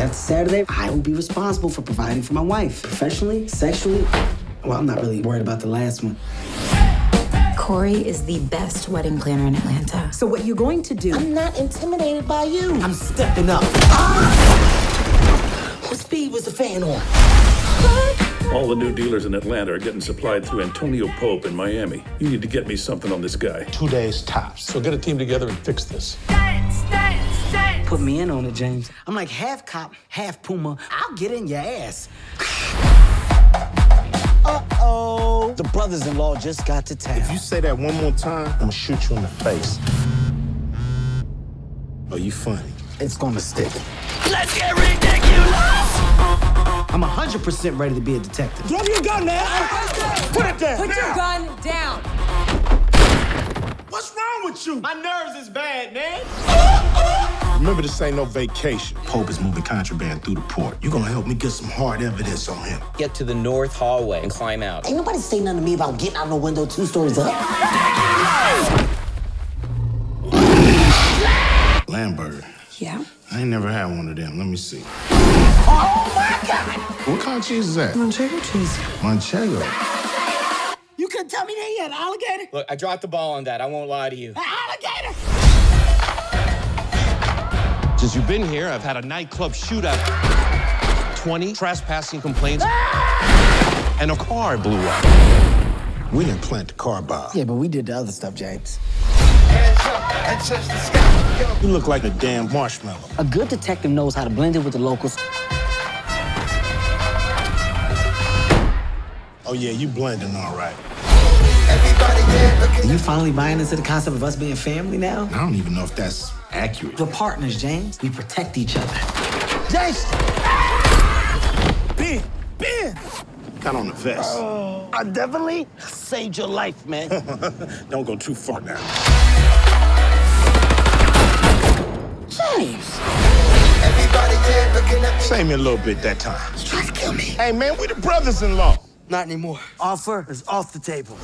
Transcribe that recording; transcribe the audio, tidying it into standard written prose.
That Saturday, I will be responsible for providing for my wife. Professionally, sexually, well, I'm not really worried about the last one. Corey is the best wedding planner in Atlanta. So what you're going to do... I'm not intimidated by you. I'm stepping up. What speed was the fan on? All the new dealers in Atlanta are getting supplied through Antonio Pope in Miami. You need to get me something on this guy. 2 days tops. So get a team together and fix this. Put me in on it, James. I'm like half cop, half Puma. I'll get in your ass. Uh-oh. The brothers-in-law just got to town. If you say that one more time, I'm gonna shoot you in the face. Oh, you funny. It's gonna stick. Let's get ridiculous! I'm 100% ready to be a detective. Drop your gun, man! Put it down! Put your gun down! What's wrong with you? My nerves is bad, man. Remember, this ain't no vacation. Pope is moving contraband through the port. You're gonna help me get some hard evidence on him. Get to the north hallway and climb out. Ain't nobody say nothing to me about getting out of the window 2 stories up. Lambert. Yeah? I ain't never had one of them. Let me see. Oh, my God! What kind of cheese is that? Manchego cheese. Manchego? You couldn't tell me that you had an alligator? Look, I dropped the ball on that. I won't lie to you. An alligator! Since you've been here, I've had a nightclub shootout, 20 trespassing complaints, and a car blew up. We didn't plant the car bomb. Yeah, but we did the other stuff, James. Hands up and touch the sky. You look like a damn marshmallow. A good detective knows how to blend in with the locals. Oh, yeah, you blending all right. Are you finally buying into the concept of us being family now? I don't even know if that's accurate. We're partners, James. We protect each other. James! Ah! Ben! Got on the vest. Oh. I definitely saved your life, man. Don't go too far now. James! Save me a little bit that time. He's trying to kill me. Hey, man, we the brothers-in-law. Not anymore. Offer is off the table.